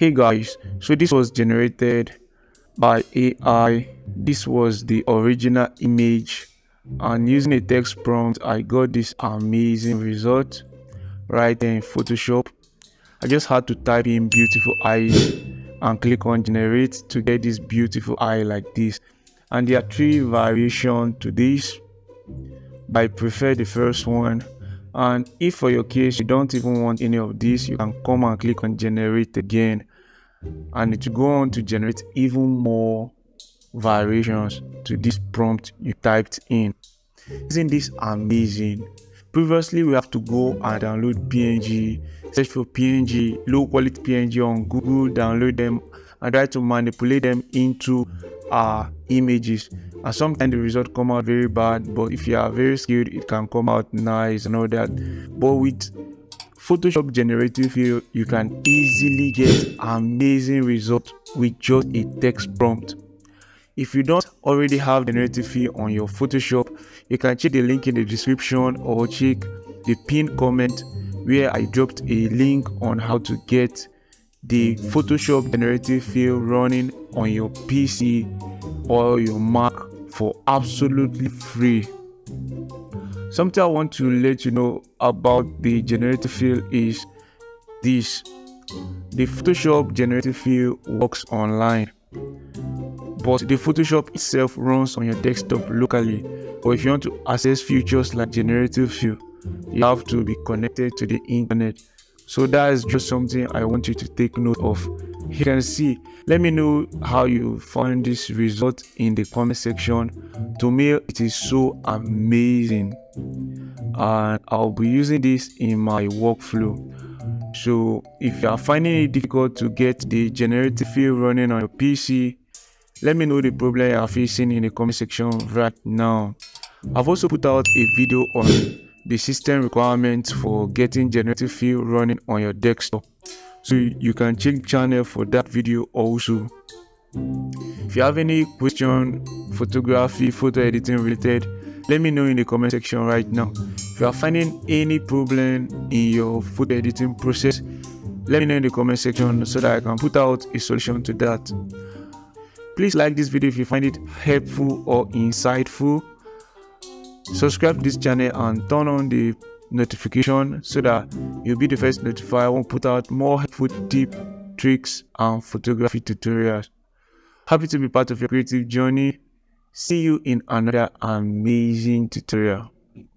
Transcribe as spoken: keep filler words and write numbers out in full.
Hey guys, so this was generated by A I. This was the original image, and using a text prompt I got this amazing result right in Photoshop. I just had to type in beautiful eyes and click on generate to get this beautiful eye like this. And there are three variations to this, but I prefer the first one. And if for your case you don't even want any of this, you can come and click on generate again, and it will go on to generate even more variations to this prompt you typed in. Isn't this amazing? Previously we have to go and download P N G, search for P N G, low quality P N G on Google, download them and try to manipulate them into our images, and sometimes the result come out very bad, but if you are very skilled it can come out nice and all that. But with Photoshop Generative Fill you can easily get amazing results with just a text prompt. If you don't already have Generative Fill on your Photoshop, you can check the link in the description or check the pinned comment where I dropped a link on how to get the Photoshop Generative Fill running on your P C or your Mac for absolutely free. Something I want to let you know about the Generative Fill is this: the Photoshop Generative Fill works online, but the Photoshop itself runs on your desktop locally. But if you want to access features like Generative Fill, you have to be connected to the internet. So that is just something I want you to take note of. You can see, let me know how you found this result in the comment section. To me, it is so amazing, and I'll be using this in my workflow. So if you are finding it difficult to get the Generative Fill running on your P C, let me know the problem you are facing in the comment section right now. I've also put out a video on the system requirements for getting Generative Fill running on your desktop, so you can check the channel for that video also. If you have any question, photography, photo editing related, let me know in the comment section right now. If you are finding any problem in your photo editing process, let me know in the comment section so that I can put out a solution to that. Please like this video if you find it helpful or insightful. Subscribe to this channel and turn on the notification so that you'll be the first notified when I put out more helpful tips, tricks and photography tutorials. Happy to be part of your creative journey. See you in another amazing tutorial.